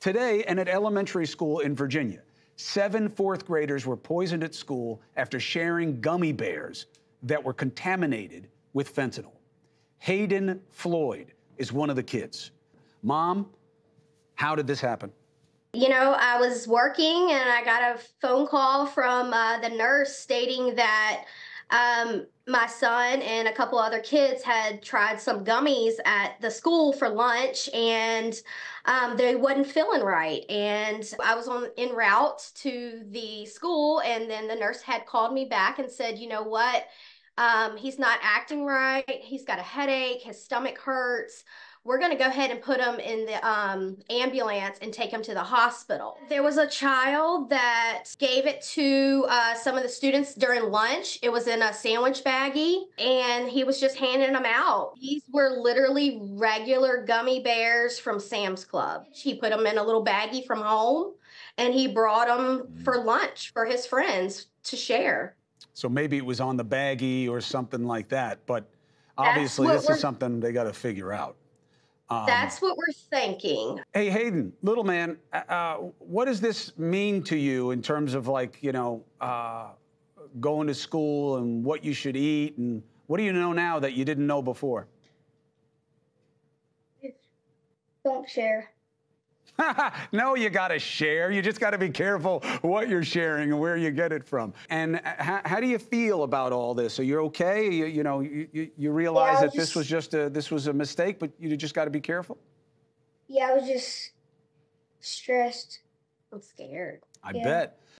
Today, and at elementary school in Virginia, 7 fourth graders were poisoned at school after sharing gummy bears that were contaminated with fentanyl. Hayden Floyd is one of the kids. Mom, how did this happen? You know, I was working and I got a phone call from the nurse stating that my son and a couple other kids had tried some gummies at the school for lunch, and they wasn't feeling right. And I was en route to the school, and then the nurse had called me back and said, you know what, he's not acting right. He's got a headache. His stomach hurts. We're going to go ahead and put him in the ambulance and take him to the hospital. There was a child that gave it to some of the students during lunch. It was in a sandwich baggie, and he was just handing them out. These were literally regular gummy bears from Sam's Club. He put them in a little baggie from home, and he brought them for lunch for his friends to share. So maybe it was on the baggie or something like that, but obviously this is something they got to figure out. That's what we're thinking. Hey, Hayden, little man, what does this mean to you in terms of, like, you know, going to school and what you should eat? And what do you know now that you didn't know before? Don't share. No, you got to share. You just got to be careful what you're sharing and where you get it from. And how do you feel about all this? Are you okay? You know, you realize that this was a mistake, but you just got to be careful? Yeah, I was just stressed. I'm scared. I bet.